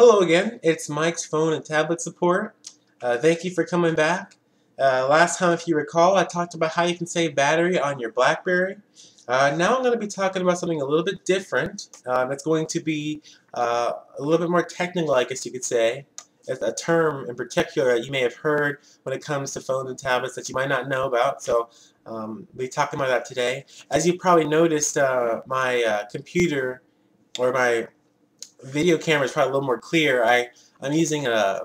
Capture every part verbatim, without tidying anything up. Hello again, it's Mike's Phone and Tablet Support. Uh, thank you for coming back. Uh, last time, if you recall, I talked about how you can save battery on your Blackberry. Uh, now I'm going to be talking about something a little bit different. Uh, that's going to be uh, a little bit more technical, I guess you could say. It's a term in particular that you may have heard when it comes to phones and tablets that you might not know about. So um, we'll be talking about that today. As you probably noticed, uh, my uh, computer or my video camera is probably a little more clear. I, I'm using a,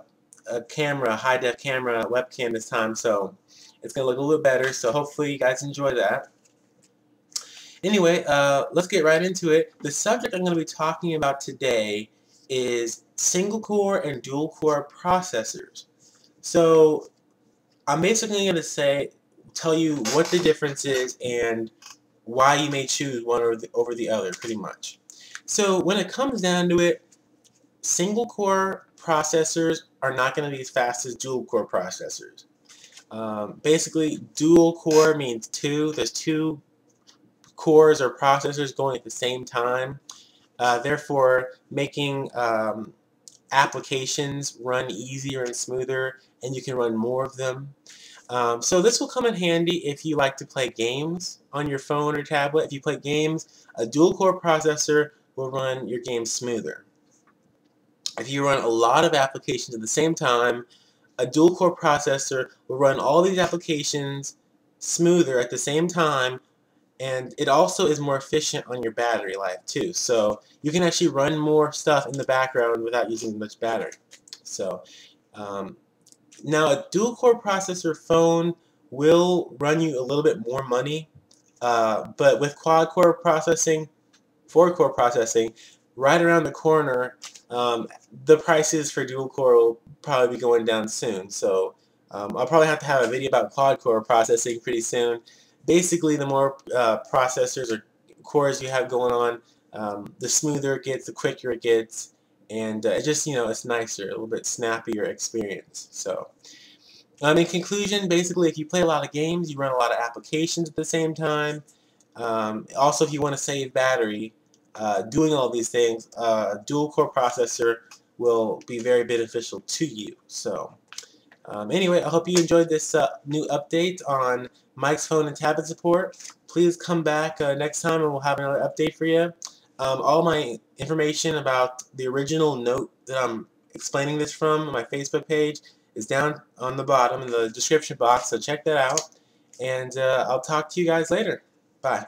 a camera, a high-def camera, webcam this time, so it's going to look a little better, so hopefully you guys enjoy that. Anyway, uh, let's get right into it. The subject I'm going to be talking about today is single-core and dual-core processors. So I'm basically going to say, tell you what the difference is and why you may choose one over the, over the other, pretty much. So when it comes down to it, single-core processors are not going to be as fast as dual-core processors. Um, basically, dual-core means two. There's two cores or processors going at the same time. Uh, therefore, making um, applications run easier and smoother, and you can run more of them. Um, so this will come in handy if you like to play games on your phone or tablet. If you play games, a dual-core processor will run your game smoother. If you run a lot of applications at the same time, a dual-core processor will run all these applications smoother at the same time, and it also is more efficient on your battery life too. So you can actually run more stuff in the background without using much battery. So um, now a dual-core processor phone will run you a little bit more money, uh, but with quad-core processing, four-core processing, right around the corner, um, the prices for dual-core will probably be going down soon. So um, I'll probably have to have a video about quad-core processing pretty soon. Basically, the more uh, processors or cores you have going on, um, the smoother it gets, the quicker it gets, and uh, it just, you know, it's nicer, a little bit snappier experience. So, um, in conclusion, basically, if you play a lot of games, you run a lot of applications at the same time. Um, also, if you want to save battery, uh, doing all these things, a uh, dual-core processor will be very beneficial to you. So, um, anyway, I hope you enjoyed this uh, new update on Mike's Phone and Tablet Support. Please come back uh, next time and we'll have another update for you. Um, all my information about the original note that I'm explaining this from on my Facebook page is down on the bottom in the description box, so check that out. And uh, I'll talk to you guys later. Bye.